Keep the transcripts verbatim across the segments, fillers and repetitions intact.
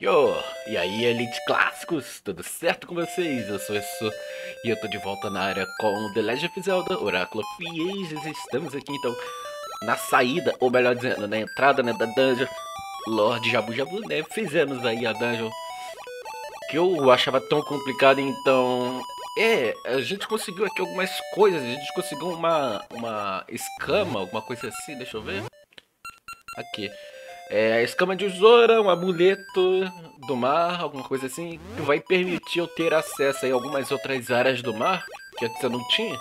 Yo, e aí Elite Clássicos, tudo certo com vocês? Eu sou Esso e eu tô de volta na área com The Legend of Zelda, Oracle of Ages. Estamos aqui então na saída, ou melhor dizendo, na entrada, né, da dungeon Lorde Jabu Jabu, né? Fizemos aí a dungeon que eu achava tão complicada, então... É, a gente conseguiu aqui algumas coisas, a gente conseguiu uma, uma escama, alguma coisa assim, deixa eu ver... Aqui... É a escama de Zora, um amuleto do mar, alguma coisa assim, que vai permitir eu ter acesso a algumas outras áreas do mar, que antes eu não tinha.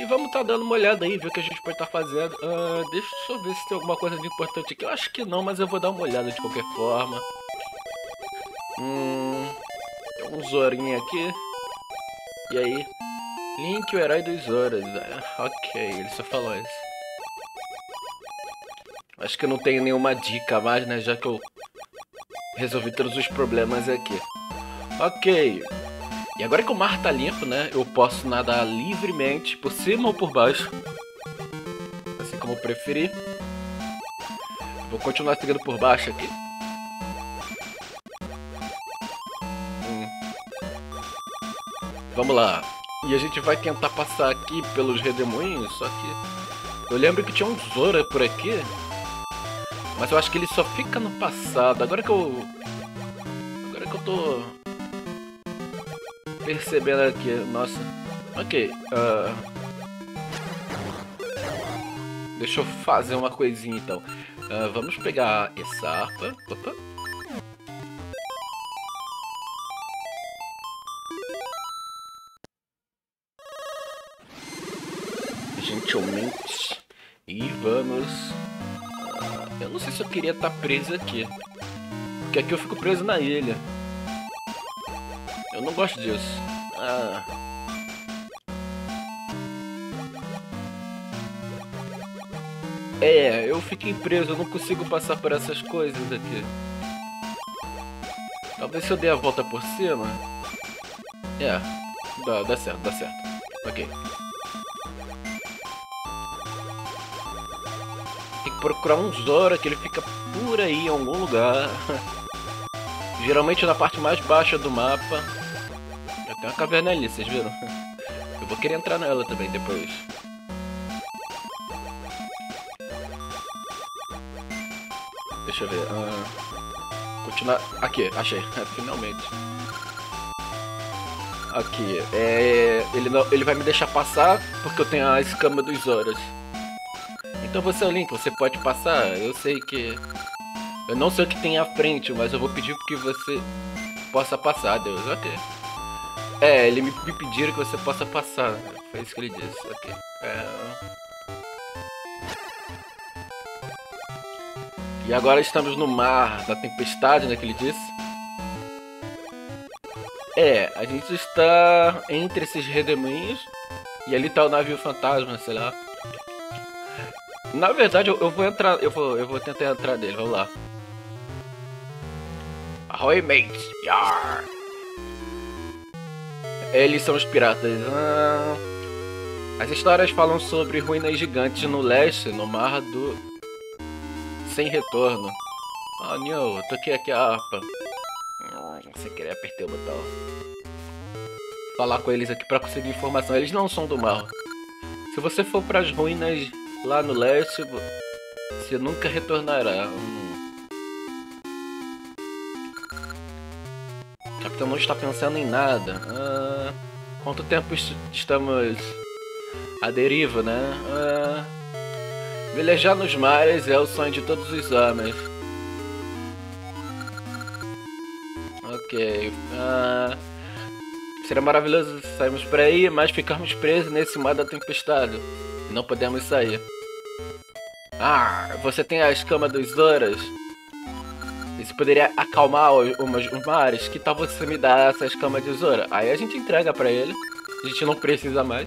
E vamos estar tá dando uma olhada aí, ver o que a gente pode estar tá fazendo. Uh, deixa eu ver se tem alguma coisa de importante aqui. Eu acho que não, mas eu vou dar uma olhada de qualquer forma. Hum, tem um Zorinho aqui. E aí? Link, o herói dos Zoras. Ok, ele só falou isso. Acho que eu não tenho nenhuma dica mais, né? Já que eu resolvi todos os problemas aqui. Ok. E agora que o mar tá limpo, né? Eu posso nadar livremente, por cima ou por baixo. Assim como eu preferir. Vou continuar seguindo por baixo aqui. Hum. Vamos lá. E a gente vai tentar passar aqui pelos redemoinhos, só que... Eu lembro que tinha um Zora por aqui. Mas eu acho que ele só fica no passado. Agora que eu... Agora que eu tô... Percebendo aqui. Nossa. Ok. Uh... Deixa eu fazer uma coisinha então. Uh, vamos pegar essa harpa. Opa. Gentilmente. E vamos... Eu não sei se eu queria estar preso aqui. Porque aqui eu fico preso na ilha. Eu não gosto disso. Ah. É, eu fiquei preso. Eu não consigo passar por essas coisas aqui. Talvez se eu dê a volta por cima... É, dá, dá certo, dá certo. Ok. Procurar um Zora, que ele fica por aí em algum lugar. Geralmente na parte mais baixa do mapa. Já tem uma caverna ali, vocês viram? Eu vou querer entrar nela também depois. Deixa eu ver. Ah, continuar. Aqui, achei. Finalmente. Aqui. É... Ele, não... ele vai me deixar passar porque eu tenho a escama dos Zoras. Então você é o Link, você pode passar, eu sei que... Eu não sei o que tem à frente, mas eu vou pedir que você possa passar, Deus, ok. É, ele me pediram que você possa passar, foi isso que ele disse, ok. É... E agora estamos no mar da tempestade, né, que ele disse. É, a gente está entre esses redemoinhos, e ali tá o navio fantasma, sei lá. Na verdade, eu, eu vou entrar, eu vou, eu vou tentar entrar nele, vamos lá. Ahoy, mates! Yar! Eles são os piratas. Ah, as histórias falam sobre ruínas gigantes no leste, no mar do... Sem retorno. Ah, não, eu toquei aqui a harpa. Ah, sem querer apertei o botão. Falar com eles aqui pra conseguir informação. Eles não são do mar. Se você for pras ruínas... Lá no leste, você nunca retornará. O capitão não está pensando em nada. Ah, quanto tempo est estamos à deriva, né? Ah, velejar nos mares é o sonho de todos os homens. Ok. Ah, seria maravilhoso sairmos por aí, mas ficarmos presos nesse mar da tempestade. Não podemos sair. Ah, você tem a escama dos Zoras. Isso poderia acalmar os, os, os mares. Que tal você me dar essa escama de Zora? Aí a gente entrega pra ele. A gente não precisa mais.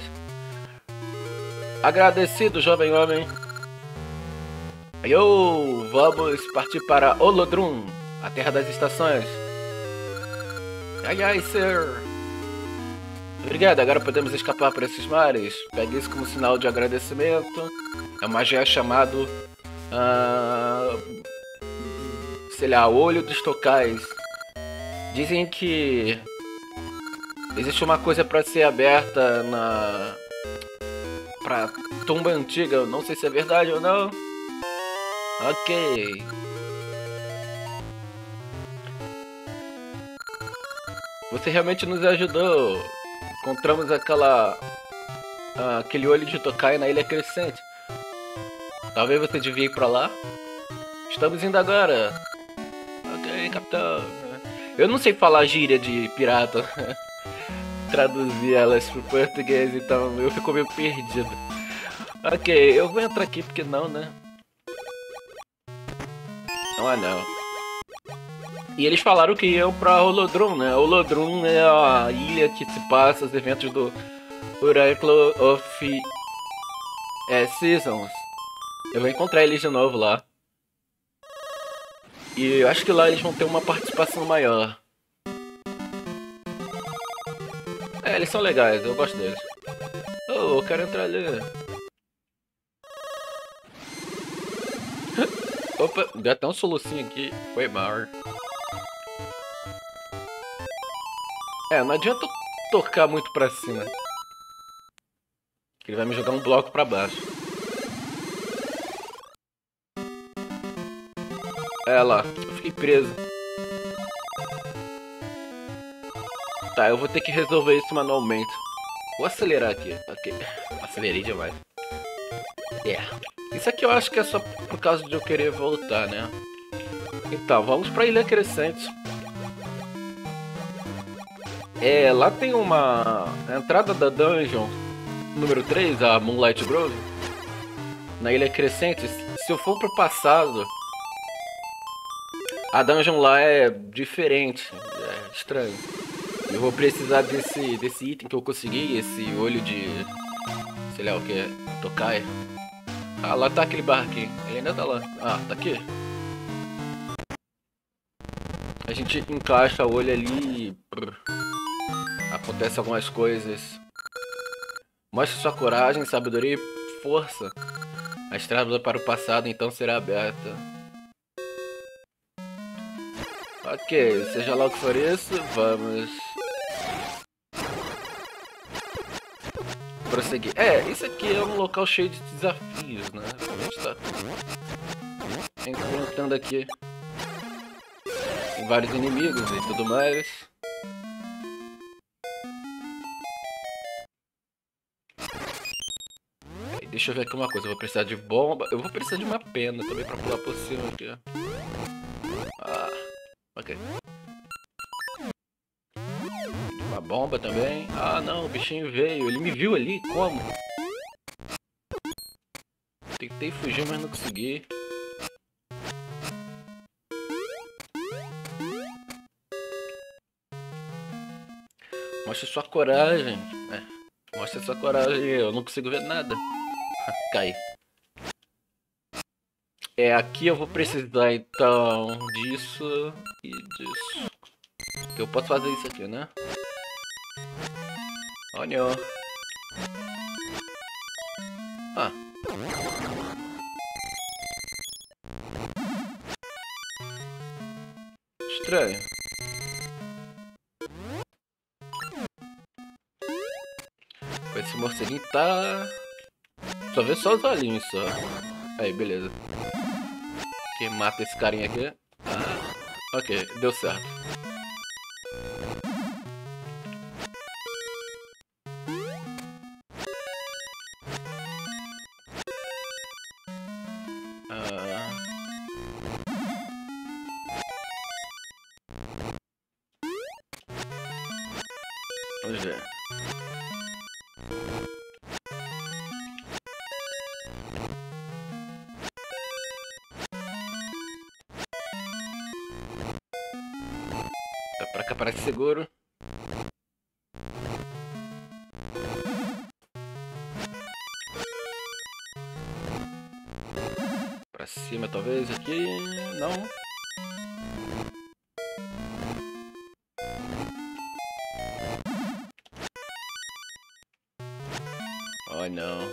Agradecido, jovem homem. Yo, vamos partir para Holodrum, a terra das estações. Ai, ai, sir. Obrigado, agora podemos escapar por esses mares. Pegue isso como sinal de agradecimento. É uma magia chamado... Uh, sei lá, olho dos Tokais. Dizem que existe uma coisa pra ser aberta na... pra tumba antiga, eu não sei se é verdade ou não. Ok. Você realmente nos ajudou. Encontramos aquela... ah, aquele olho de Tokay na Ilha Crescente. Talvez você devia ir pra lá. Estamos indo agora. Ok, capitão. Eu não sei falar gíria de pirata. Traduzir elas pro português, então eu fico meio perdido. Ok, eu vou entrar aqui porque não, né? Ah, não. E eles falaram que iam pra Holodrum, né? Holodrum é a ilha que se passa os eventos do Oracle of é, Seasons. Eu vou encontrar eles de novo lá. E eu acho que lá eles vão ter uma participação maior. É, eles são legais, eu gosto deles. Oh, eu quero entrar ali. Opa, deu até um solucinho aqui. Foi mal. É, não adianta tocar muito pra cima. Que ele vai me jogar um bloco pra baixo. É, lá. Eu fiquei preso. Tá, eu vou ter que resolver isso manualmente. Vou acelerar aqui. Ok. Acelerei demais. É. Yeah. Isso aqui eu acho que é só por causa de eu querer voltar, né? Então, vamos pra Ilha Crescente. É, lá tem uma... a entrada da Dungeon número três, a Moonlight Grove. Na Ilha Crescente, se eu for pro passado... a dungeon lá é diferente, é estranho. Eu vou precisar desse, desse item que eu consegui, esse olho de... sei lá o que é, Tokay. Ah, lá tá aquele barquinho, ele ainda tá lá. Ah, tá aqui. A gente encaixa o olho ali e... acontece algumas coisas. Mostre sua coragem, sabedoria e força. A estrada para o passado então será aberta. Ok, seja lá o que for isso, vamos prosseguir. É, isso aqui é um local cheio de desafios, né? A gente tá enfrentando aqui vários inimigos e tudo mais. Deixa eu ver aqui uma coisa, eu vou precisar de bomba. Eu vou precisar de uma pena também pra pular por cima aqui, ó. Ah. Ok. Uma bomba também. Ah não, o bichinho veio. Ele me viu ali, como? Tentei fugir, mas não consegui. Mostra sua coragem. É. Mostra sua coragem. Eu não consigo ver nada. Cai. É, aqui eu vou precisar então disso e disso. Eu posso fazer isso aqui, né? Olha. Ah. Estranho. Esse morceguinho tá... só vê só os olhinhos só. Aí, beleza. Mata esse carinha aqui. Ah, ok, deu certo. Ah. Vamos ver. Parece seguro. Pra cima talvez aqui. Não. Oh não.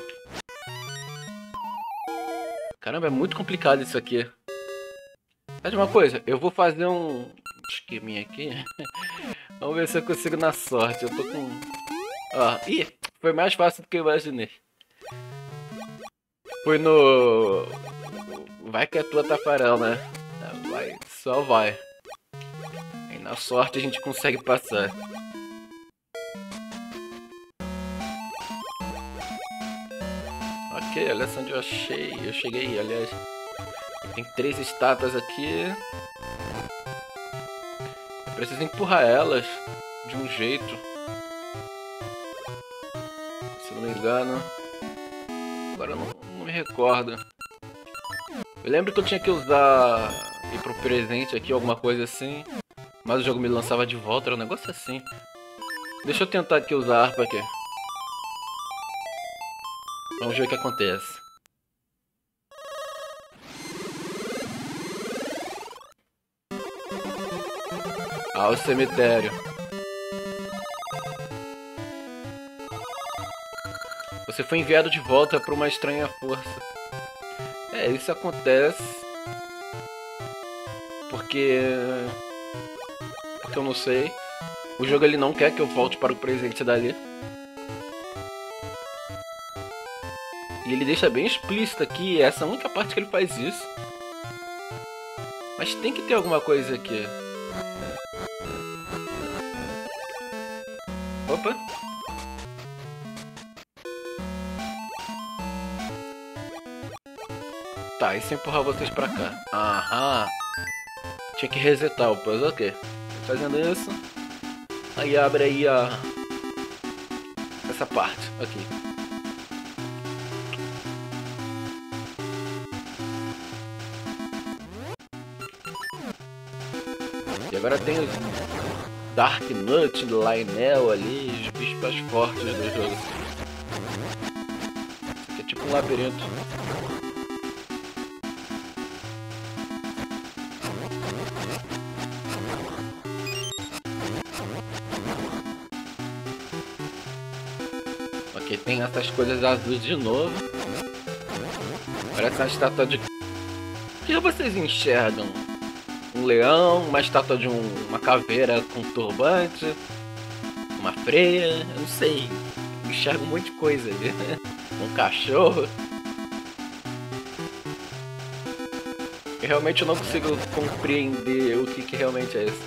Caramba, é muito complicado isso aqui. Mas uma coisa, eu vou fazer um esqueminha aqui. Vamos ver se eu consigo na sorte. Eu tô com... Ó, ih, foi mais fácil do que eu imaginei. Foi no... Vai que é tua, tafarão, né? Vai, só vai. E na sorte a gente consegue passar. Ok, olha só onde eu achei. Eu cheguei, aliás. Tem três estátuas aqui. Eu preciso empurrar elas de um jeito. Se não me engano. Agora eu não, não me recordo. Eu lembro que eu tinha que usar... ir pro presente aqui, alguma coisa assim. Mas o jogo me lançava de volta, era um negócio assim. Deixa eu tentar aqui usar a harpa aqui. Vamos ver o que acontece. Ao cemitério. Você foi enviado de volta por uma estranha força. É, isso acontece. Porque... Porque eu não sei. O jogo ele não quer que eu volte para o presente dali. E ele deixa bem explícito aqui. Essa é a única parte que ele faz isso. Mas tem que ter alguma coisa aqui. Opa! Tá, e se empurrar vocês pra cá? Aham! Tinha que resetar o puzzle, ok. Fazendo isso. Aí abre aí a... essa parte, aqui. E agora tem os... Dark Nut, Lainel ali, os bichos mais fortes do jogo. Isso aqui é tipo um labirinto. Ok, tem essas coisas azuis de novo. Parece uma estátua de... O que vocês enxergam? Um leão, uma estátua de um, uma caveira com turbante, uma freia, eu não sei, enxergo um monte de coisa ali, um cachorro. Eu realmente não consigo compreender o que, que realmente é isso.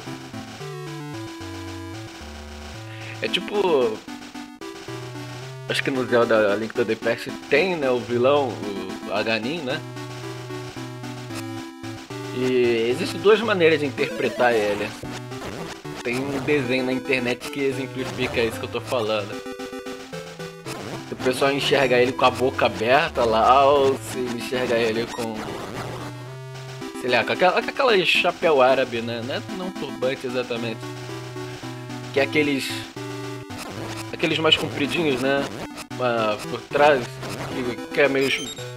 É tipo... Acho que no Zelda Link to the Past tem, né, o vilão, o Aganin, né? E existem duas maneiras de interpretar ele. Tem um desenho na internet que exemplifica isso que eu tô falando. O pessoal enxerga ele com a boca aberta lá, ou se enxerga ele com... Sei lá, com aquela, com aquela chapéu árabe, né? Não é não turbante exatamente. Que é aqueles... Aqueles mais compridinhos, né? Uma, por trás, que, que é meio...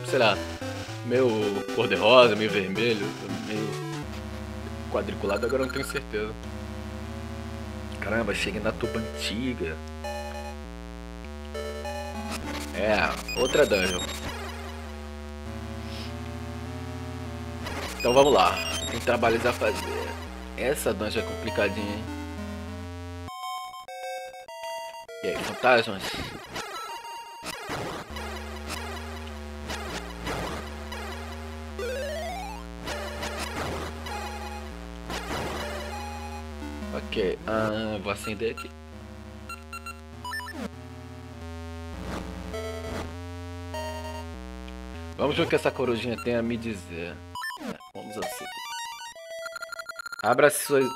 Sei lá... Meio cor-de-rosa, meio vermelho, meio quadriculado, agora não tenho certeza. Caramba, cheguei na tuba antiga. É, outra dungeon. Então vamos lá, tem trabalhos a fazer. Essa dungeon é complicadinha, hein? E aí, fantasmas? Ok, ah, vou acender aqui. Vamos ver o que essa corujinha tem a me dizer. Vamos assim. Abra seus,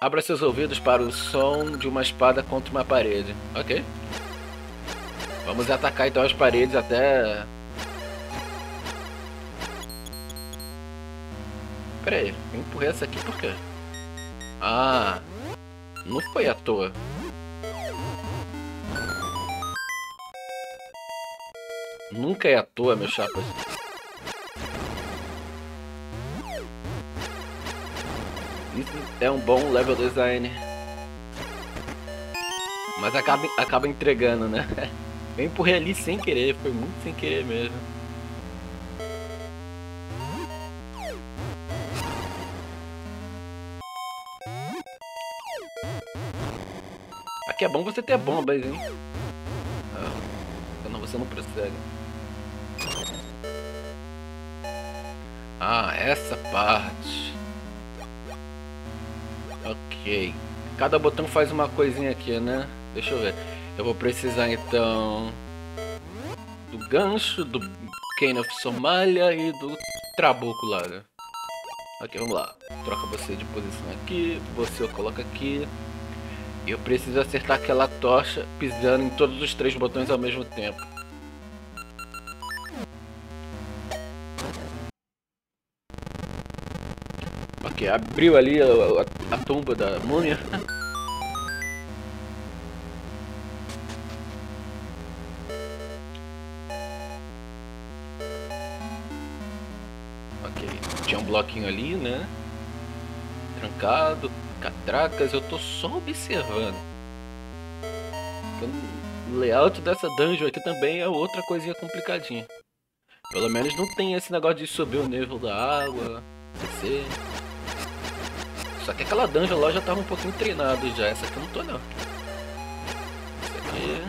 abra seus ouvidos para o som de uma espada contra uma parede. Ok. Vamos atacar então as paredes até... Pera aí, eu empurrei essa aqui por quê? Ah, não foi à toa. Nunca é à toa, meu chapa. Isso é um bom level design. Mas acaba, acaba entregando, né? Eu empurrei ali sem querer, foi muito sem querer mesmo. Porque é bom você ter bombas, hein? Ah, senão você não percebe. Ah, essa parte. Ok. Cada botão faz uma coisinha aqui, né? Deixa eu ver. Eu vou precisar então do gancho, do Cane of Somaria e do trabuco lá, né? Ok, vamos lá. Troca você de posição aqui, você eu coloco aqui. Eu preciso acertar aquela tocha pisando em todos os três botões ao mesmo tempo. Ok, abriu ali a, a, a tumba da múmia. Bloquinho ali, né? Trancado, catracas, eu tô só observando. O layout dessa dungeon aqui também é outra coisinha complicadinha. Pelo menos não tem esse negócio de subir o nível da água, descer. Só que aquela dungeon lá já tava um pouquinho treinado já, essa aqui eu não tô não. Essa aqui...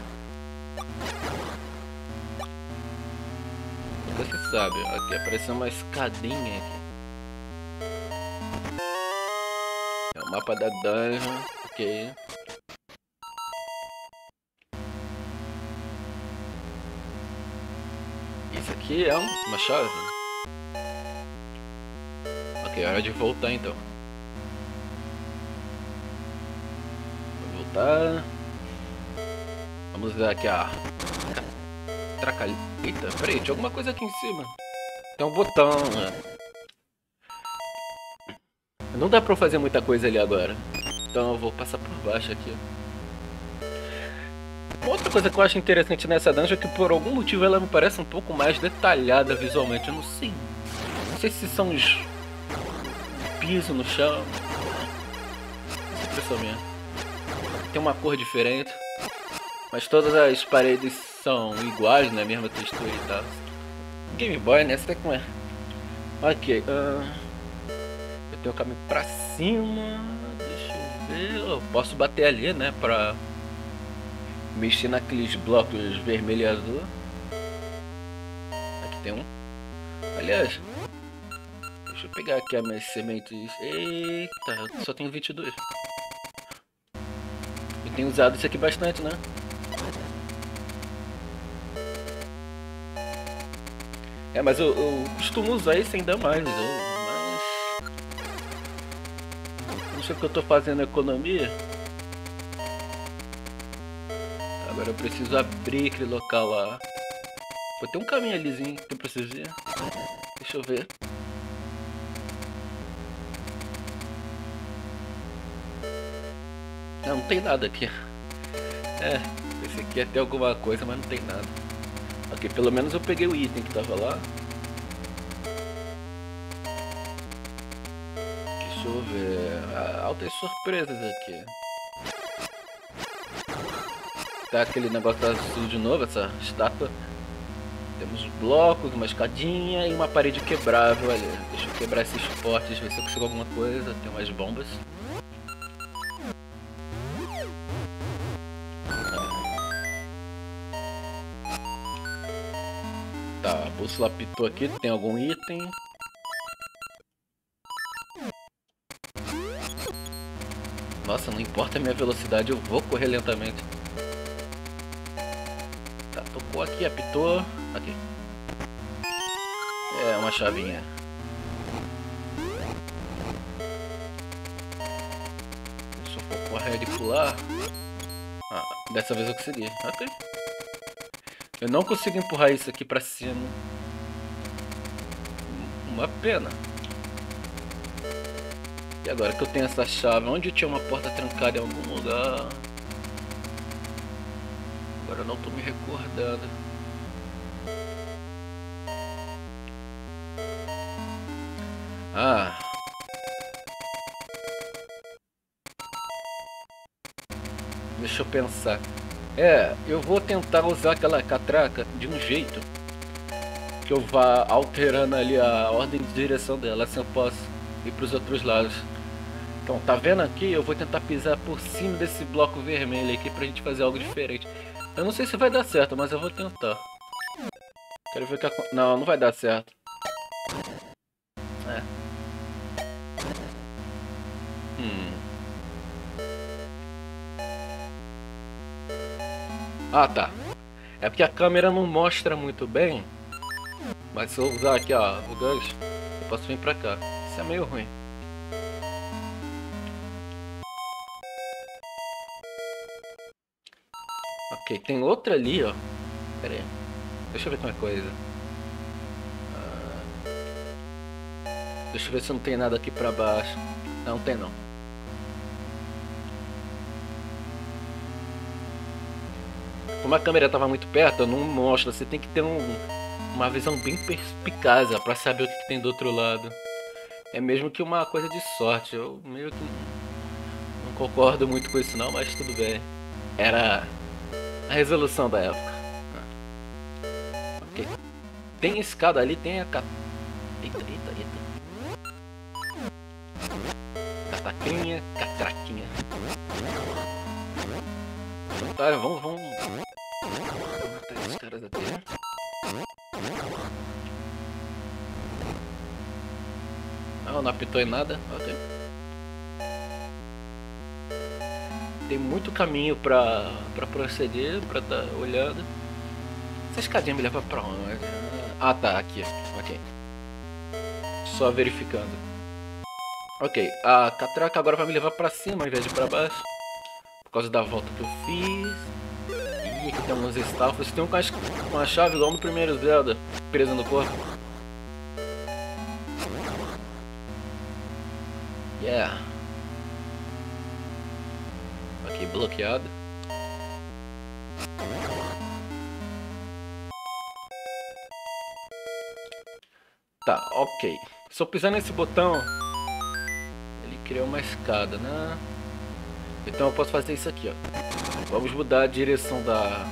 Nunca se sabe, aqui apareceu uma escadinha aqui. Mapa da dungeon, ok. Isso aqui é uma chave. Ok, hora de voltar então. Vou voltar. Vamos ver aqui a... Tracalheta. Peraí, tinha alguma coisa aqui em cima. Tem um botão, né? Não dá pra eu fazer muita coisa ali agora. Então eu vou passar por baixo aqui. Outra coisa que eu acho interessante nessa dungeon é que por algum motivo ela me parece um pouco mais detalhada visualmente. Eu não sei. Não sei se são os pisos no chão. Essa impressão minha. Tem uma cor diferente. Mas todas as paredes são iguais, né? Mesma textura e tal. Game Boy, né? Essa é como é. Ok. Uh... Tem o caminho pra cima. Deixa eu ver. Eu posso bater ali, né? Pra mexer naqueles blocos vermelho e azul. Aqui tem um. Aliás, deixa eu pegar aqui as minhas sementes. Eita, só tenho vinte e dois. Eu tenho usado isso aqui bastante, né? É, mas eu, eu costumo usar isso ainda mais. Eu... que eu tô fazendo economia. Agora eu preciso abrir aquele local lá. Vou ter um caminho alizinho que eu preciso ir. Deixa eu ver. Não, não tem nada aqui. É, esse aqui é até alguma coisa, mas não tem nada. Ok, pelo menos eu peguei o item que tava lá. Deixa eu ver... Altas surpresas aqui. Tá aquele negócio azul de novo, essa estátua. Temos blocos, uma escadinha e uma parede quebrável ali. Deixa eu quebrar esses portes, ver se eu consigo alguma coisa. Tem umas bombas. Tá, a bússola apitou aqui, tem algum item. Nossa, não importa a minha velocidade, eu vou correr lentamente. Tá, tocou aqui, apitou. Aqui. É, uma chavinha. Deixa eu correr e pular. Ah, dessa vez eu consegui. Ok. Eu não consigo empurrar isso aqui pra cima. Uma pena. E agora que eu tenho essa chave, onde tinha uma porta trancada em algum lugar. Agora eu não tô me recordando. Ah. Deixa eu pensar. É, eu vou tentar usar aquela catraca de um jeito que eu vá alterando ali a ordem de direção dela, assim eu posso ir pros outros lados. Então, tá vendo aqui? Eu vou tentar pisar por cima desse bloco vermelho aqui pra gente fazer algo diferente. Eu não sei se vai dar certo, mas eu vou tentar. Quero ver o que acontece. Não, não vai dar certo. É. Hum. Ah, tá. É porque a câmera não mostra muito bem. Mas se eu usar aqui, ó, o gancho, eu posso vir pra cá. Isso é meio ruim. Ok, tem outra ali, ó. Pera aí. Deixa eu ver uma coisa. Ah, deixa eu ver se não tem nada aqui pra baixo. Não, não tem não. Como a câmera tava muito perto, eu não mostro. Você tem que ter um, uma visão bem perspicaz pra saber o que, que tem do outro lado. É mesmo que uma coisa de sorte. Eu meio que não concordo muito com isso não, mas tudo bem. Era a resolução da época. Tem escada ali, tem a cat... Eita, eita, eita. Cataquinha, catraquinha. Cara, vamos, vamos... Vou matar esses caras até. Não, não apitou em nada. Okay. Tem muito caminho pra, pra proceder, pra dar olhada. Essa escadinha me leva pra onde? Ah tá, aqui, ok. Só verificando. Ok, a catraca agora vai me levar pra cima ao invés de pra baixo. Por causa da volta que eu fiz. Ih, aqui tem uns estafos. Tem um com uma chave igual no primeiro Zelda, presa no corpo. Yeah. Ok, bloqueado. Tá, ok. Se eu pisar nesse botão, ele cria uma escada, né? Então eu posso fazer isso aqui, ó. Vamos mudar a direção da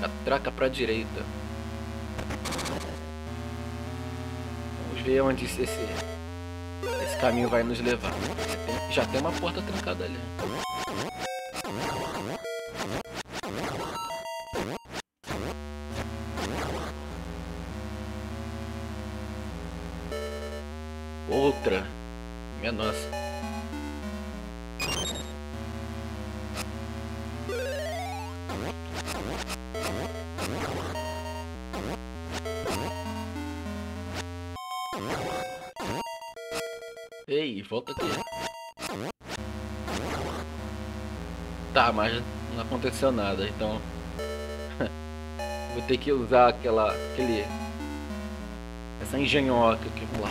catraca pra direita. Vamos ver onde esse, esse caminho vai nos levar. Já tem uma porta trancada ali. Outra. Minha nossa. Ei, volta aqui. Tá, mas não aconteceu nada, então... Vou ter que usar aquela... aquele... Essa engenhoca aqui, vamos lá.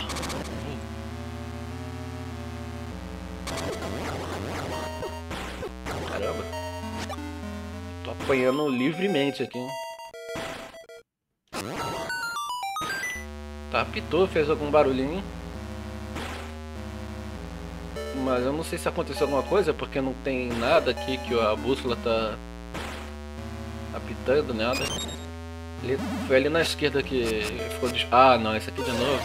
Apanhando livremente aqui. Tá, apitou, fez algum barulhinho. Mas eu não sei se aconteceu alguma coisa, porque não tem nada aqui que a bússola tá apitando, nada. Ele, foi ali na esquerda que ficou... Des... Ah, não, esse aqui de novo.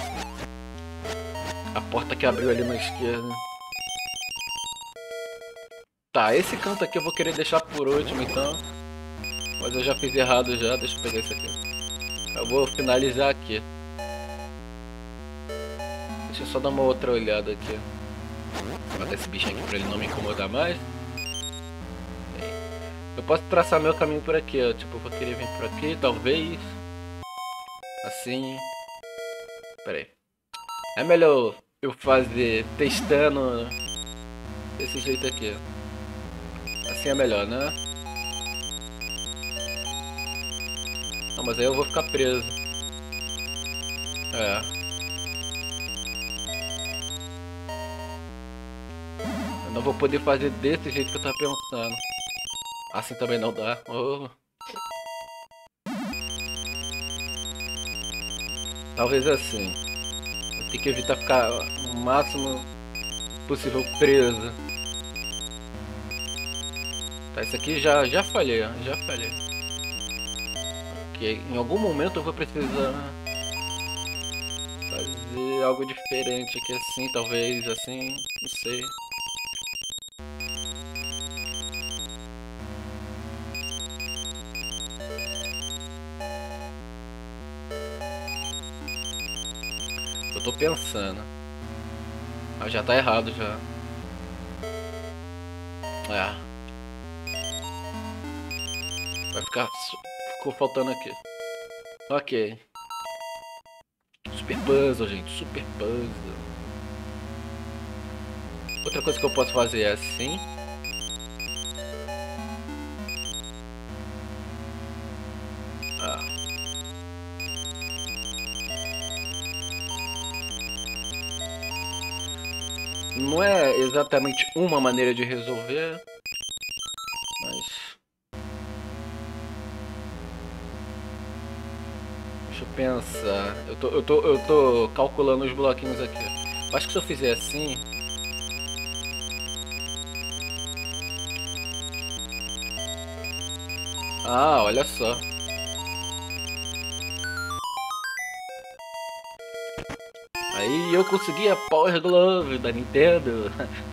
A porta que abriu ali na esquerda. Tá, esse canto aqui eu vou querer deixar por último, então. Mas eu já fiz errado já, deixa eu pegar isso aqui. Eu vou finalizar aqui. Deixa eu só dar uma outra olhada aqui. Vou matar esse bichinho aqui pra ele não me incomodar mais. Eu posso traçar meu caminho por aqui, ó. Tipo, eu vou querer vir por aqui, talvez. Assim. Pera aí. É melhor eu fazer testando desse jeito aqui. Assim é melhor, né? Não, mas aí eu vou ficar preso. É. Eu não vou poder fazer desse jeito que eu tava pensando. Assim também não dá. Oh. Talvez assim. Eu tenho que evitar ficar o máximo possível preso. Tá, isso aqui já, já falhei, já falhei. Ok, em algum momento eu vou precisar fazer algo diferente aqui assim, talvez assim, não sei. tô pensando. Mas já tá errado já. É. Vai ficar... Ficou faltando aqui. Ok. Super puzzle, gente. Super puzzle. Outra coisa que eu posso fazer é assim. Não é exatamente uma maneira de resolver, mas... Deixa eu pensar. Eu tô, eu tô, eu tô calculando os bloquinhos aqui. Eu acho que se eu fizer assim... Ah, olha só. Aí eu consegui a Power Glove da Nintendo.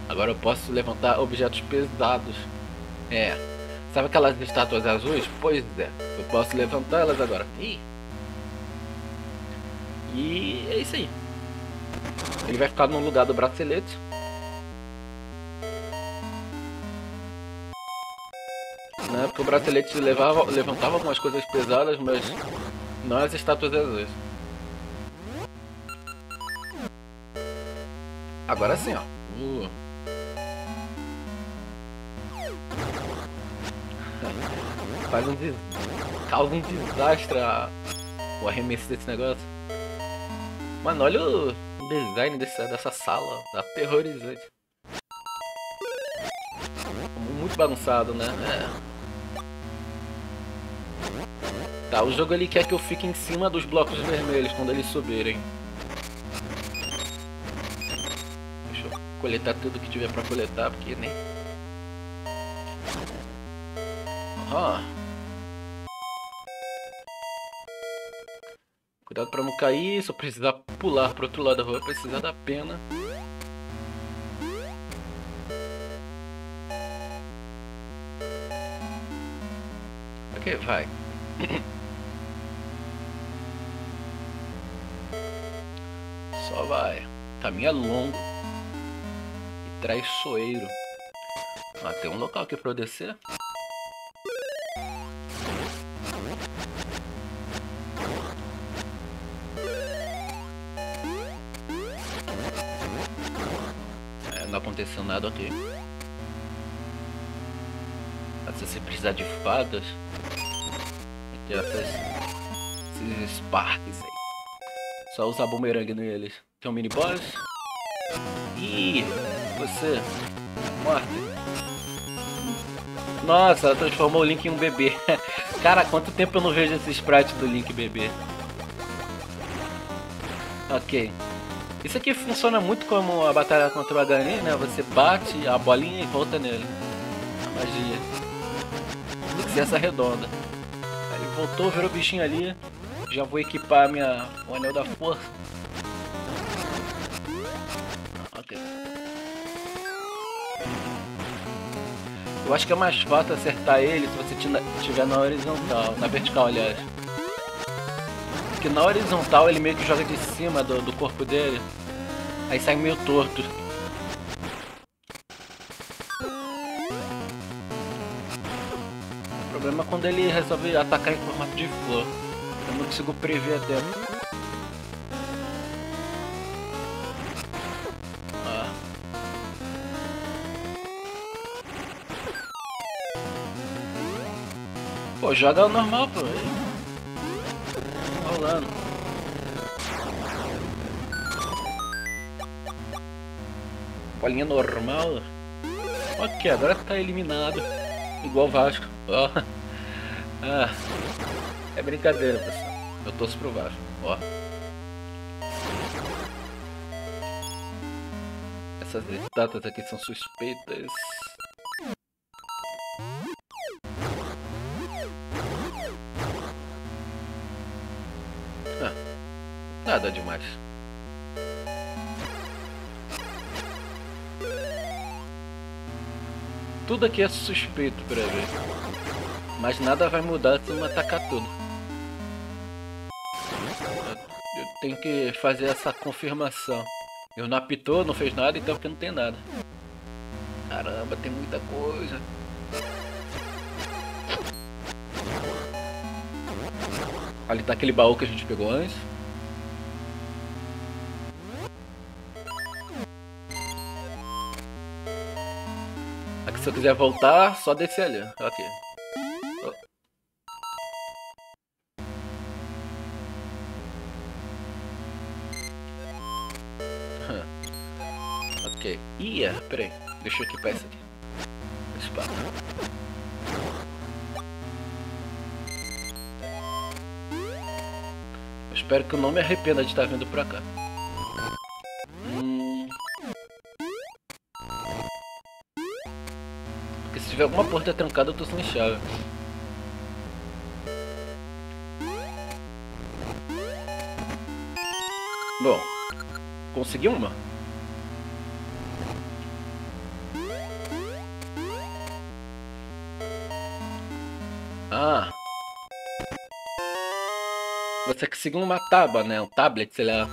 Agora eu posso levantar objetos pesados. É. Sabe aquelas estátuas azuis? Pois é. Eu posso levantar elas agora. Ih. E é isso aí. Ele vai ficar no lugar do bracelete. Né? Porque o bracelete levava, levantava algumas coisas pesadas, mas não as estátuas azuis. Agora sim, ó. Uh. Faz um des... Causa um desastre o arremesso desse negócio. Mano, olha o design dessa, dessa sala. Tá aterrorizante. Muito bagunçado, né? É. Tá, o jogo ele quer que eu fique em cima dos blocos vermelhos quando eles subirem. Coletar tudo que tiver pra coletar, porque nem... Ó. Cuidado pra não cair, se eu precisar pular pro outro lado eu vou precisar da pena. Ok, vai. Só vai. Caminho é longo. Traiçoeiro. Ah, tem um local aqui pra eu descer? É, não aconteceu nada aqui. Ah, se você precisar de fadas, tem essas, esses sparks aí. Só usar bumerangue neles. Tem um mini boss. Ih! Você, morte. Nossa, ela transformou o Link em um bebê. Cara, quanto tempo eu não vejo esse sprite do Link bebê. Ok. Isso aqui funciona muito como a batalha contra o H N, né? Você bate a bolinha e volta nele. A magia. Tem que ser essa redonda. Aí ele voltou, virou o bichinho ali. Já vou equipar a minha... o anel da força. Ok. Eu acho que é mais fácil acertar ele se você estiver na horizontal, na vertical, aliás. Porque na horizontal ele meio que joga de cima do, do corpo dele, aí sai meio torto. O problema é quando ele resolve atacar em formato de flor. Eu não consigo prever a tempo. Pô, joga normal, pô. Tá rolando. Bolinha normal. Ok, agora tá eliminado. Igual o Vasco. Ó. Ah. É brincadeira, pessoal. Eu torço pro Vasco. Ó. Essas estátuas aqui são suspeitas. Nada demais. Tudo aqui é suspeito pra ver. Mas nada vai mudar se eu atacar tudo. tem que fazer essa confirmação. Eu não apitou, não fez nada, então porque não tem nada. Caramba, tem muita coisa. Ali tá aquele baú que a gente pegou antes. Aqui, se eu quiser voltar, só descer ali. Ok. Ok. Ih, peraí. Deixa eu equipar essa aqui. Espada. Eu espero que eu não me arrependa de estar vindo pra cá. Hum. Porque se tiver alguma porta trancada, eu tô sem chave. Bom. Consegui uma. Ah. Você conseguiu uma tábua, né? Um tablet, sei lá.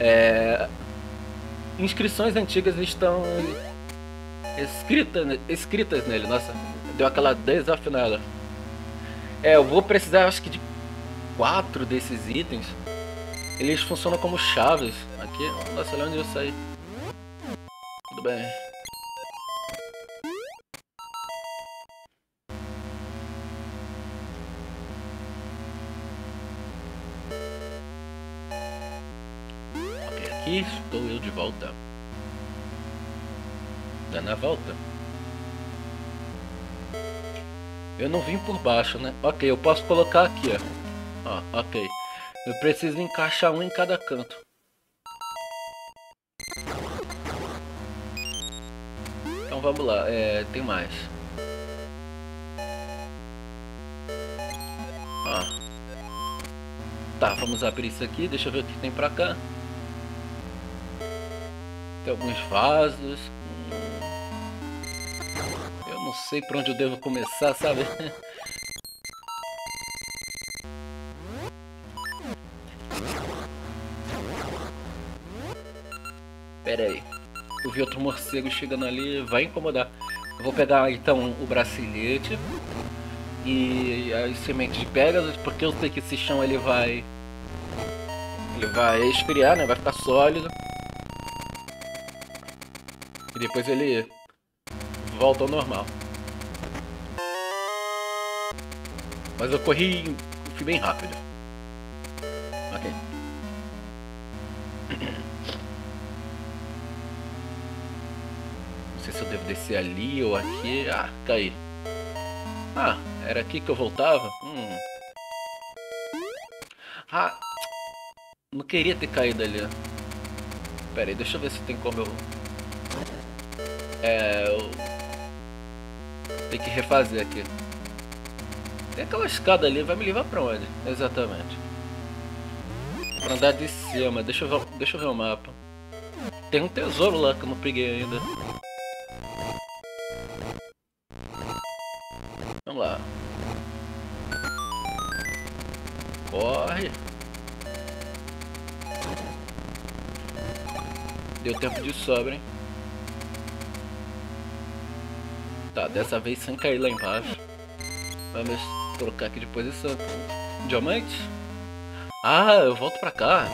É... Inscrições antigas estão escritas, escritas nele. Nossa, deu aquela desafinada. É, eu vou precisar, acho que de quatro desses itens. Eles funcionam como chaves. Aqui, nossa, olha onde eu saí. Tudo bem. Estou eu de volta. Dá na volta. Eu não vim por baixo, né? Ok, eu posso colocar aqui, ó. Ó, ok. Eu preciso encaixar um em cada canto. Então vamos lá. É, tem mais. Ó. Tá, vamos abrir isso aqui. Deixa eu ver o que tem pra cá. Tem alguns vasos. Hum. Eu não sei por onde eu devo começar, sabe? Pera aí. Eu vi outro morcego chegando ali. Vai incomodar. Eu vou pegar então o bracelete. E as sementes de pégasos. Porque eu sei que esse chão ele vai... Ele vai esfriar, né? Vai ficar sólido. Depois ele volta ao normal. Mas eu corri e fui bem rápido. Ok. Não sei se eu devo descer ali ou aqui. Ah, caí. Ah, era aqui que eu voltava? Hum. Ah, não queria ter caído ali. Pera aí, deixa eu ver se tem como eu... É, eu... Tem que refazer aqui. Tem aquela escada ali, vai me levar pra onde? Exatamente. Pra andar de cima, deixa eu ver, deixa eu ver o mapa. Tem um tesouro lá que eu não peguei ainda. Vamos lá. Corre. Deu tempo de sobra, hein? Tá, dessa vez sem cair lá embaixo. Vamos trocar aqui de posição. Diamante? Ah, eu volto pra cá.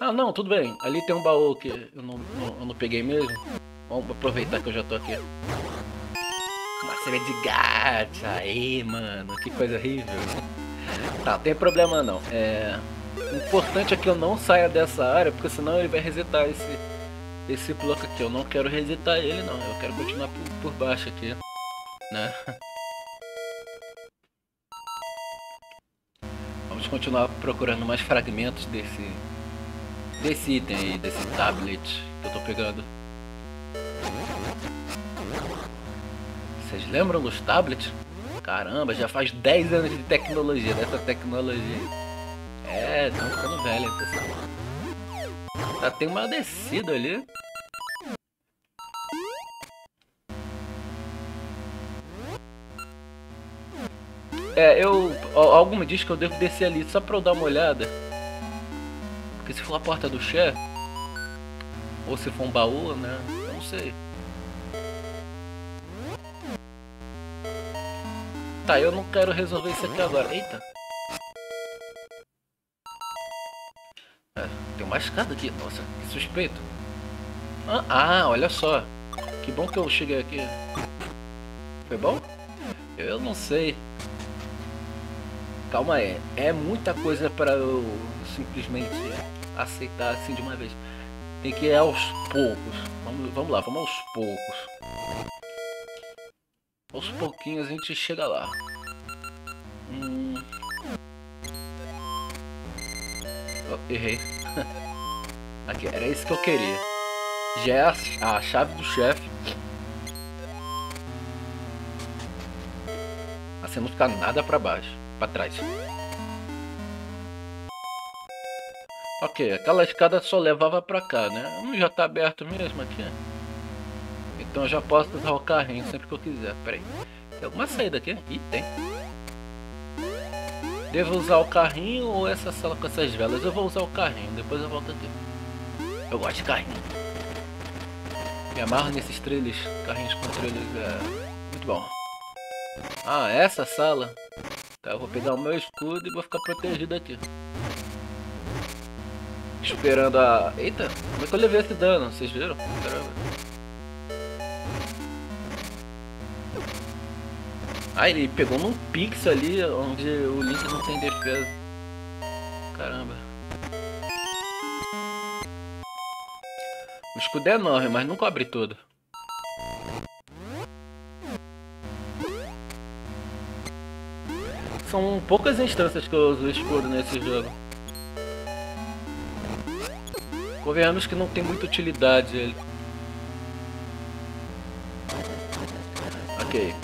Ah, não, tudo bem. Ali tem um baú que eu não, não, eu não peguei mesmo. Vamos aproveitar que eu já tô aqui. Uma série de gatos. Aí, mano, que coisa horrível. Tá, não tem problema não. É... O importante é que eu não saia dessa área, porque senão ele vai resetar esse... Esse bloco aqui, eu não quero resetar ele não, eu quero continuar por, por baixo aqui, né? Vamos continuar procurando mais fragmentos desse... Desse item aí, desse tablet que eu tô pegando. Vocês lembram dos tablets? Caramba, já faz dez anos de tecnologia, dessa tecnologia. É, tão ficando velha, pessoal. Tá, tem uma descida ali. É, eu... Algo me diz que eu devo descer ali só pra eu dar uma olhada. Porque se for a porta do chefe, ou se for um baú, né? Eu não sei. Tá, eu não quero resolver isso aqui agora. Eita. É, tem uma escada aqui. Nossa, que suspeito. Ah, ah, olha só. Que bom que eu cheguei aqui. Foi bom? Eu não sei. Calma aí. É muita coisa pra eu simplesmente aceitar assim de uma vez. Tem que ir aos poucos. Vamos, vamos lá, vamos aos poucos. Aos pouquinhos a gente chega lá. Hum. Oh, errei. Aqui, era isso que eu queria. Já é a, a chave do chefe. Assim não fica nada pra baixo, pra trás. Ok, aquela escada só levava pra cá, né? Não, já tá aberto mesmo aqui. Então eu já posso usar o carrinho sempre que eu quiser. Pera aí. Tem alguma saída aqui? Ih, tem. Devo usar o carrinho ou essa sala com essas velas? Eu vou usar o carrinho, depois eu volto aqui. Eu gosto de carrinho. Me amarro nesses trilhos. Carrinhos com trilhos é muito bom. Ah, essa sala? Tá, eu vou pegar o meu escudo e vou ficar protegido aqui. Esperando a... Eita, como é que eu levei esse dano? Vocês viram? Caramba. Ah, ele pegou num pixel ali, onde o Link não tem defesa. Caramba. O escudo é enorme, mas não cobre tudo. São poucas instâncias que eu uso o escudo nesse jogo. Convenhamos que não tem muita utilidade ele. Ok.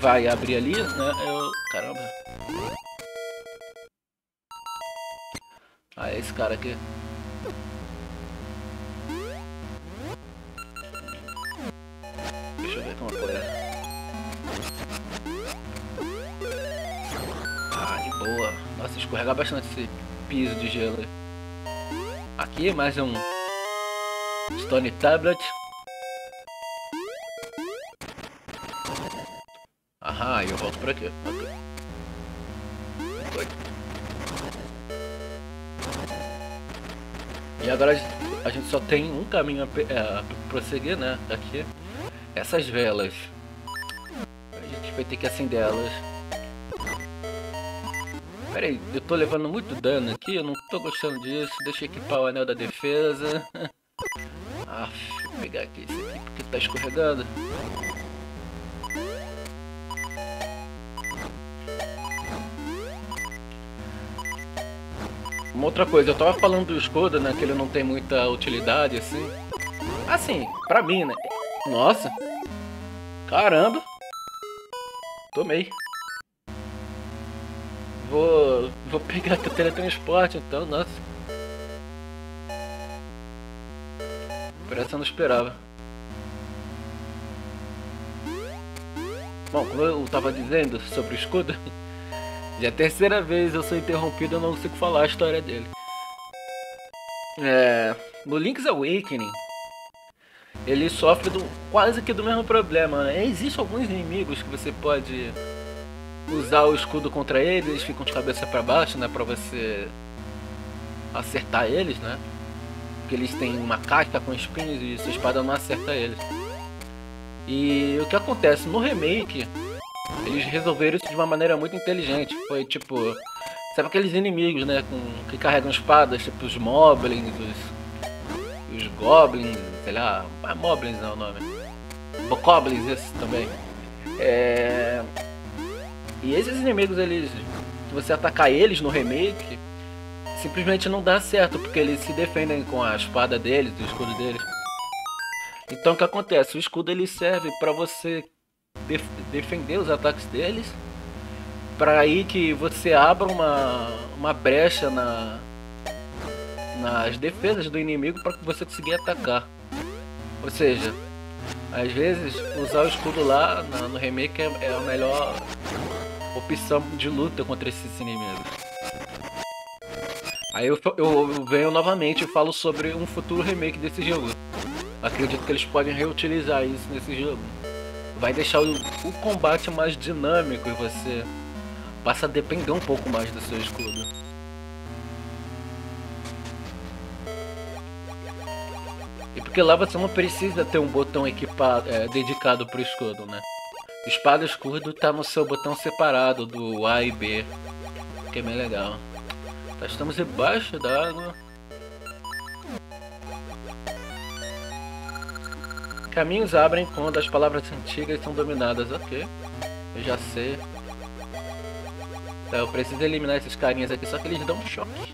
Vai abrir ali, né? Eu... Caramba. Ah, é esse cara aqui. Deixa eu ver como foi. Ah, que boa. Nossa, escorregar bastante esse piso de gelo. Aqui, mais um Stone Tablet. Ah, eu volto por aqui. Ok. Foi. E agora a gente só tem um caminho a, a, a prosseguir, né? Aqui. Essas velas. A gente vai ter que acender elas. Pera aí, eu tô levando muito dano aqui. Eu não tô gostando disso. Deixa eu equipar o anel da defesa. Ah, vou pegar aqui isso aqui porque tá escorregando. Uma outra coisa, eu tava falando do escudo, né, que ele não tem muita utilidade, assim. Assim, pra mim, né? Nossa! Caramba! Tomei! Vou... Vou pegar o teletransporte, então, nossa. Por essa eu não esperava. Bom, como eu tava dizendo sobre o escudo... Já é a terceira vez eu sou interrompido, eu não consigo falar a história dele. É, no Link's Awakening, ele sofre do, quase que do mesmo problema, né? Existem alguns inimigos que você pode usar o escudo contra eles, eles ficam de cabeça para baixo, né? Pra você acertar eles, né? Porque eles têm uma casca com espinhos e sua espada não acerta eles. E o que acontece no remake... Eles resolveram isso de uma maneira muito inteligente. Foi tipo... Sabe aqueles inimigos, né? Com, que carregam espadas, tipo os Moblins, os, os Goblins, sei lá... Ah, Moblins não é o nome. Bocoblins, esse também. É... E esses inimigos, eles... Se você atacar eles no remake, simplesmente não dá certo, porque eles se defendem com a espada deles, o escudo deles. Então o que acontece? O escudo ele serve pra você... Def defender os ataques deles para aí que você abra uma, uma brecha na, nas defesas do inimigo para que você conseguir atacar. Ou seja, às vezes usar o escudo lá na, no remake é, é a melhor opção de luta contra esses inimigos. Aí eu, eu, eu venho novamente e falo sobre um futuro remake desse jogo. Acredito que eles podem reutilizar isso nesse jogo. Vai deixar o, o combate mais dinâmico e você passa a depender um pouco mais do seu escudo. E porque lá você não precisa ter um botão equipado, é, dedicado pro escudo, né? Espada e escudo tá no seu botão separado do A e B, que é bem legal. Tá, estamos debaixo da água. Caminhos abrem quando as palavras antigas são dominadas. Ok, eu já sei. Tá, eu preciso eliminar esses carinhas aqui, só que eles dão um choque.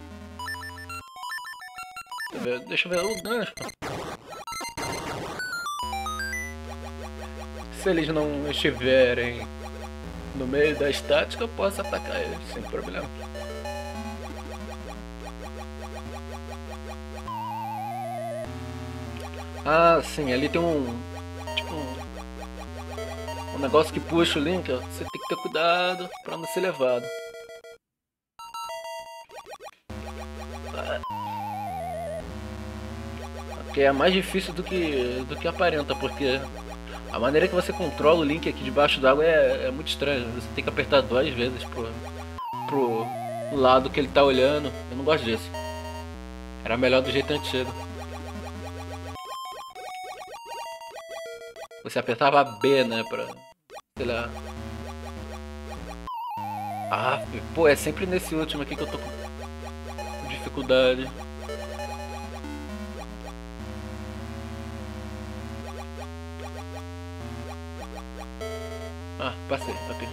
Deixa eu ver o gancho. Se eles não estiverem no meio da estática, eu posso atacar eles sem problema. Ah, sim, ali tem um... tipo um... um negócio que puxa o Link, ó. Você tem que ter cuidado pra não ser levado. Ok, é mais difícil do que, do que aparenta, porque a maneira que você controla o Link aqui debaixo d'água é, é muito estranha. Você tem que apertar duas vezes pro, pro lado que ele tá olhando. Eu não gosto disso. Era melhor do jeito antigo. Você apertava B, né, pra... sei lá... Ah, pô, é sempre nesse último aqui que eu tô com dificuldade. Ah, passei, ok.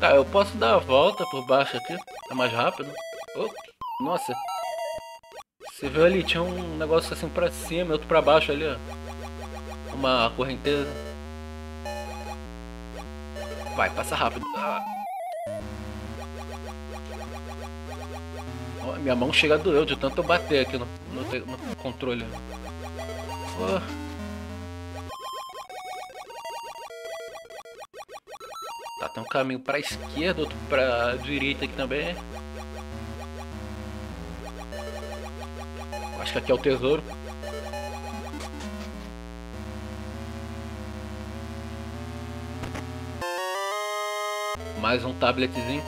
Tá, eu posso dar a volta por baixo aqui? É mais rápido? Oh, nossa! Você viu ali, tinha um negócio assim pra cima e outro pra baixo ali, ó. Uma correnteza. Vai, passa rápido. Ah. Oh, minha mão chega a doer de tanto eu bater aqui no, no, no controle. Oh. Tá, tem um caminho pra esquerda, outro pra direita aqui também. Acho que aqui é o tesouro. Mais um tabletzinho.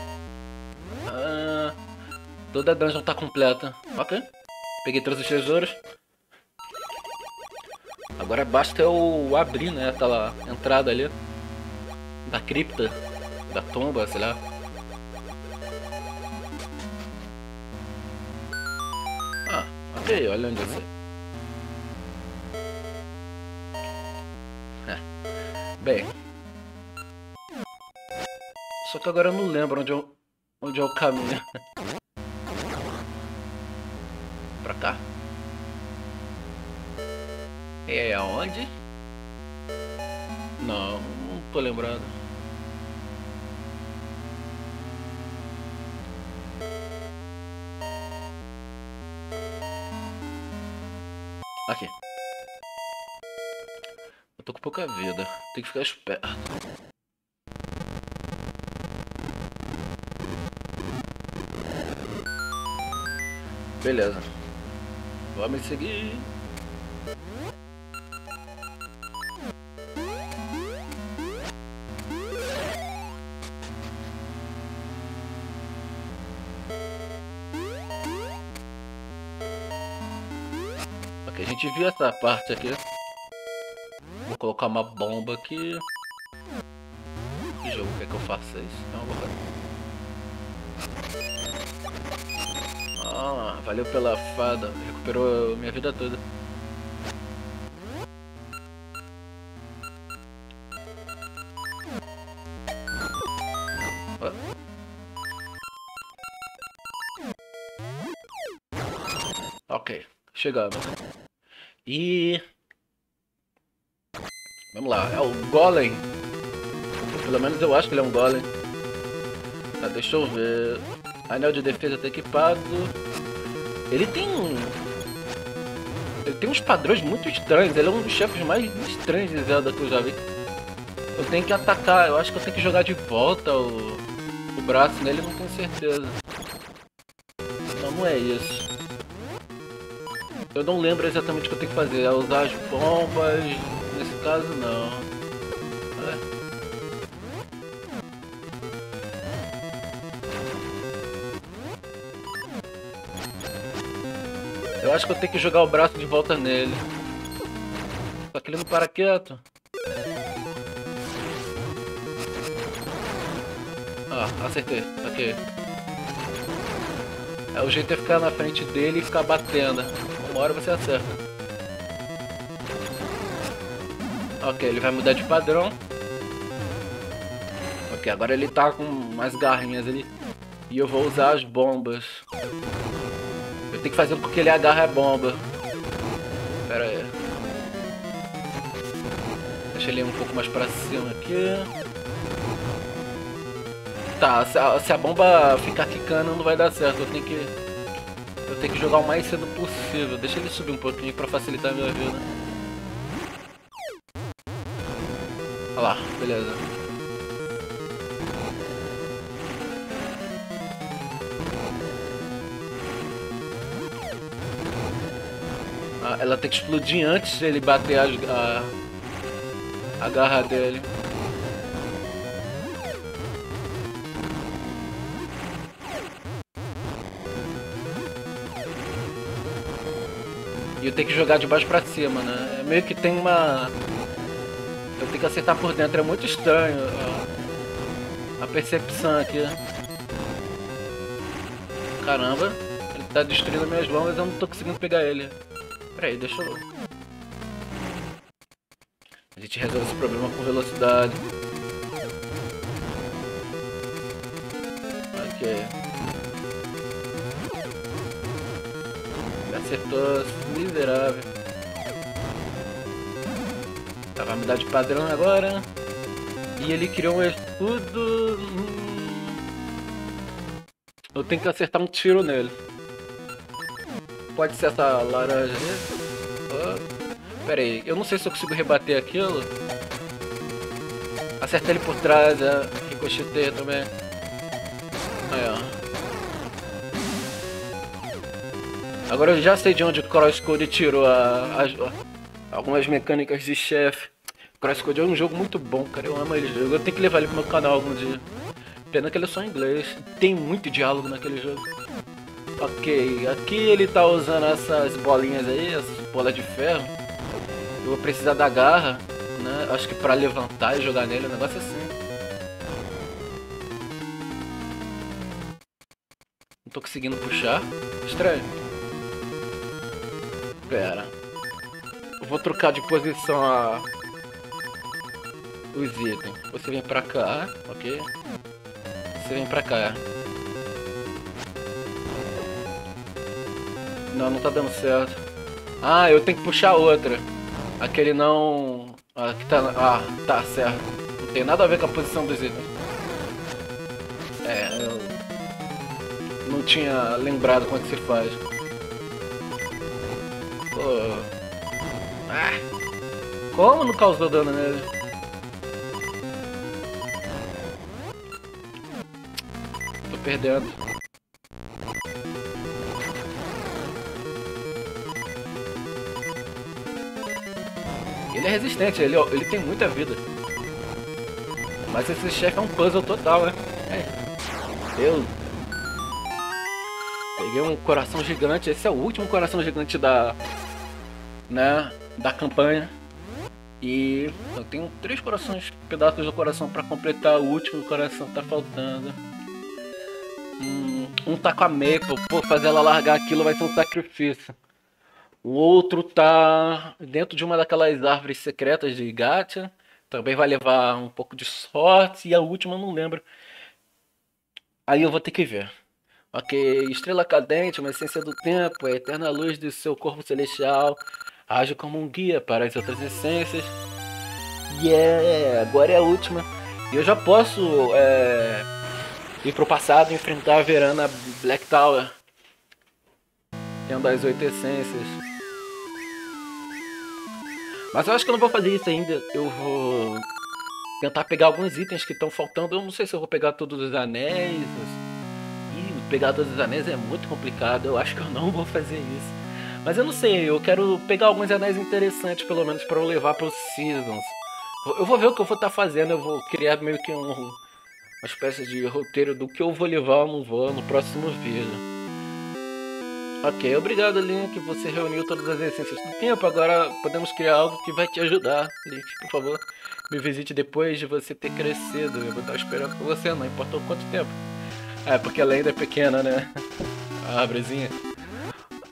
Ah, toda a dungeon tá completa. Ok. Peguei todos os tesouros. Agora basta eu abrir, né? Aquela entrada ali. Da cripta. Da tomba, sei lá. Ah, ok. Olha onde eu sei. É. Bem. Só que agora eu não lembro onde eu, onde eu caminho. Pra cá? É aonde? Não, não tô lembrado. Aqui. Eu tô com pouca vida. Tem que ficar esperto. Beleza. Vai me seguir. Ok, a gente viu essa parte aqui. Vou colocar uma bomba aqui. Que jogo quer que eu faça isso? Não, vou fazer. Ah, valeu pela fada, recuperou minha vida toda. Oh. Ok, chegamos. E... vamos lá, é o Golem. Pelo menos eu acho que ele é um Golem. Ah, deixa eu ver... Anel de defesa tá equipado. Ele tem um... ele tem uns padrões muito estranhos. Ele é um dos chefes mais estranhos de Zelda que eu já vi. Eu tenho que atacar. Eu acho que eu tenho que jogar de volta o, o braço nele. Não tenho certeza. como é isso. Eu não lembro exatamente o que eu tenho que fazer. É usar as bombas... Nesse caso, não. É. Eu acho que eu tenho que jogar o braço de volta nele. Só que ele não para quieto. Ah, acertei. Ok. É, o jeito é ficar na frente dele e ficar batendo. Uma hora você acerta. Ok, ele vai mudar de padrão. Ok, agora ele tá com umas garrinhas ali. E eu vou usar as bombas. Eu tenho que fazer com que ele agarre a bomba. Pera aí. Deixa ele um pouco mais pra cima aqui. Tá, se a, se a bomba ficar quicando não vai dar certo. Eu tenho que... Eu tenho que jogar o mais cedo possível. Deixa ele subir um pouquinho pra facilitar a minha vida. Olha lá, beleza. Ah, ela tem que explodir antes dele bater a, a, a garra dele. E eu tenho que jogar de baixo pra cima, né? É meio que tem uma... Eu tenho que acertar por dentro, é muito estranho a, a percepção aqui. Caramba, ele tá destruindo minhas bombas, eu não tô conseguindo pegar ele. Pera aí, deixa eu... A gente resolve esse problema com velocidade. Ok. Acertou, miserável. Tá, vai mudar de padrão agora. E ele criou um escudo. Eu tenho que acertar um tiro nele. Pode ser essa laranja. Oh. Pera aí, eu não sei se eu consigo rebater aquilo. Acerta ele por trás, é. Ricocheteia também. Aí, ó. Agora eu já sei de onde o CrossCode tirou a, a, algumas mecânicas de chefe. CrossCode é um jogo muito bom, cara. Eu amo ele. Eu tenho que levar ele pro meu canal algum dia. Pena que ele é só em inglês. Tem muito diálogo naquele jogo. Ok, aqui ele tá usando essas bolinhas aí, essas bolas de ferro. Eu vou precisar da garra, né? Acho que pra levantar e jogar nele, o negócio é assim. Não tô conseguindo puxar. Estranho. Pera. Eu vou trocar de posição a... os itens. Você vem pra cá, ok? Você vem pra cá. Não, não tá dando certo. Ah, eu tenho que puxar outra. Aquele não... Ah, que tá... ah tá certo. Não tem nada a ver com a posição dos itens. É, eu... não tinha lembrado como é que se faz. Oh. Ah. Como não causou dano nele? Tô perdendo. Ele é resistente, ele, ele tem muita vida. Mas esse chefe é um puzzle total, né? É. Deus. Peguei um coração gigante, esse é o último coração gigante da... Né, da campanha. E eu tenho três corações, pedaços do coração pra completar. O último coração tá faltando. Hum, um tá com a Maple, pô, fazer ela largar aquilo vai ser um sacrifício. O outro tá dentro de uma daquelas árvores secretas de gacha. Também vai levar um pouco de sorte. E a última eu não lembro. Aí eu vou ter que ver. Ok, estrela cadente, uma essência do tempo, a eterna luz do seu corpo celestial. Age como um guia para as outras essências. E yeah, agora é a última. E eu já posso é, ir pro passado e enfrentar a Verana Black Tower. Tendo as oito essências. Mas eu acho que eu não vou fazer isso ainda. Eu vou tentar pegar alguns itens que estão faltando. Eu não sei se eu vou pegar todos os anéis. pegar todas as anéis é muito complicado, eu acho que eu não vou fazer isso. Mas eu não sei, eu quero pegar alguns anéis interessantes, pelo menos, pra eu levar pros Seasons. Eu vou ver o que eu vou estar tá fazendo, eu vou criar meio que um, uma espécie de roteiro do que eu vou levar ou não vou no próximo vídeo. Ok, obrigado, Link, você reuniu todas as essências do tempo, agora podemos criar algo que vai te ajudar. Link, por favor, me visite depois de você ter crescido, eu vou estar esperando por você, não importa quanto tempo. É, porque ela ainda é pequena, né? A árvorezinha.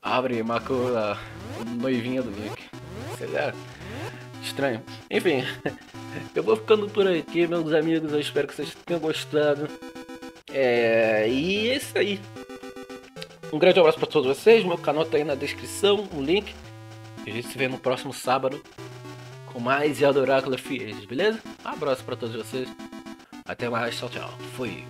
Abre, macula, noivinha do Link. Sei lá. Estranho. Enfim, eu vou ficando por aqui, meus amigos, eu espero que vocês tenham gostado. É... e é isso aí. Um grande abraço para todos vocês, meu canal tá aí na descrição, o link. E a gente se vê no próximo sábado com mais Zelda Oracle of Ages, beleza? Um abraço para todos vocês. Até mais, tchau, tchau. Fui.